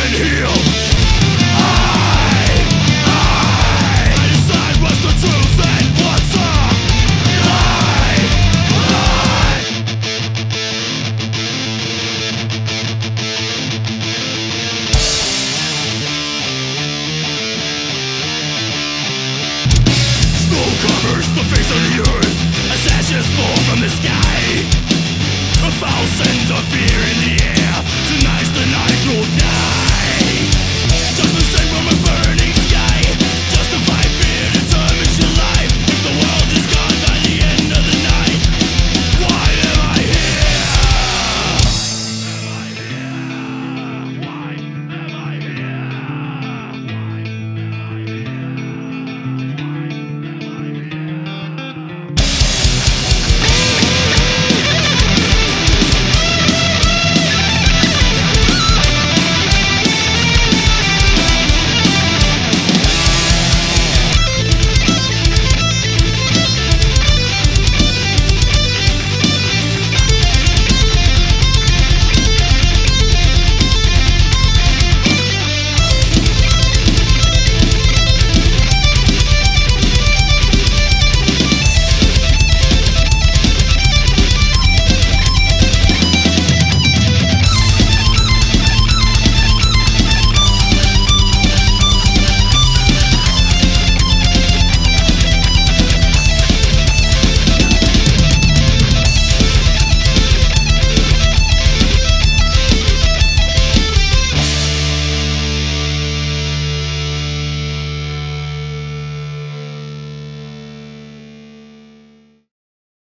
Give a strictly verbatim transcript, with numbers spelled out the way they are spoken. Christian